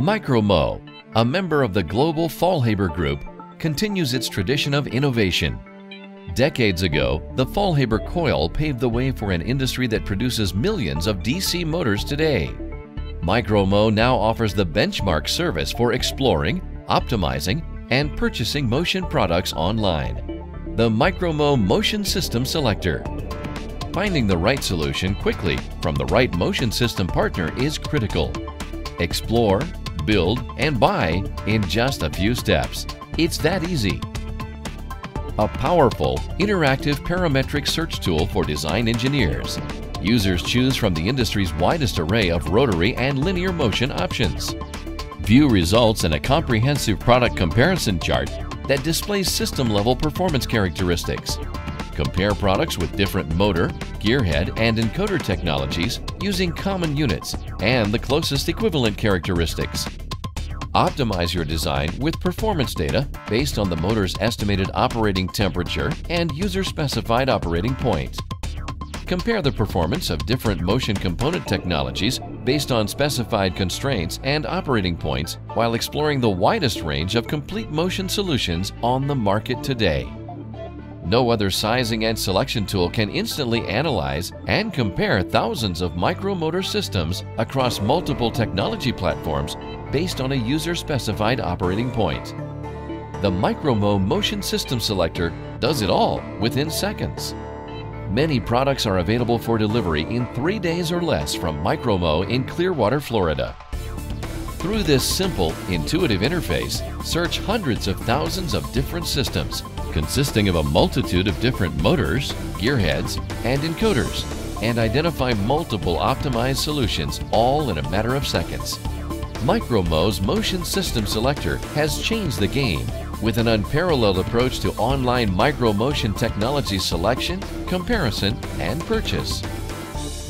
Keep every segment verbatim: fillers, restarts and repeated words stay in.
MICROMO, a member of the global Faulhaber Group, continues its tradition of innovation. Decades ago, the Faulhaber coil paved the way for an industry that produces millions of D C motors today. MICROMO now offers the benchmark service for exploring, optimizing, and purchasing motion products online. The MICROMO Motion System Selector. Finding the right solution quickly from the right motion system partner is critical. Explore, build, and buy in just a few steps. It's that easy. A powerful, interactive parametric search tool for design engineers. Users choose from the industry's widest array of rotary and linear motion options. View results in a comprehensive product comparison chart that displays system-level performance characteristics. Compare products with different motor, gearhead, and encoder technologies using common units and the closest equivalent characteristics. Optimize your design with performance data based on the motor's estimated operating temperature and user-specified operating point. Compare the performance of different motion component technologies based on specified constraints and operating points while exploring the widest range of complete motion solutions on the market today. No other sizing and selection tool can instantly analyze and compare thousands of micromotor systems across multiple technology platforms based on a user-specified operating point. The MICROMO Motion System Selector does it all within seconds. Many products are available for delivery in three days or less from MICROMO in Clearwater, Florida. Through this simple, intuitive interface, search hundreds of thousands of different systems, consisting of a multitude of different motors, gearheads, and encoders, and identify multiple optimized solutions all in a matter of seconds. MICROMO's Motion System Selector has changed the game with an unparalleled approach to online micro-motion technology selection, comparison, and purchase.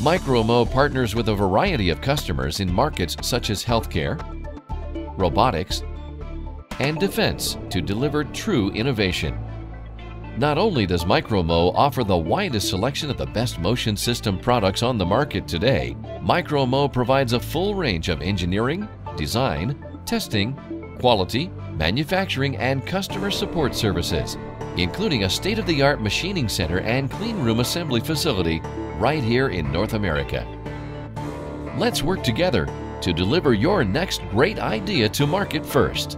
MICROMO partners with a variety of customers in markets such as healthcare, robotics, and defense to deliver true innovation. Not only does MICROMO offer the widest selection of the best motion system products on the market today, MICROMO provides a full range of engineering, design, testing, quality, manufacturing, and customer support services, including a state-of-the-art machining center and clean room assembly facility right here in North America. Let's work together to deliver your next great idea to market first.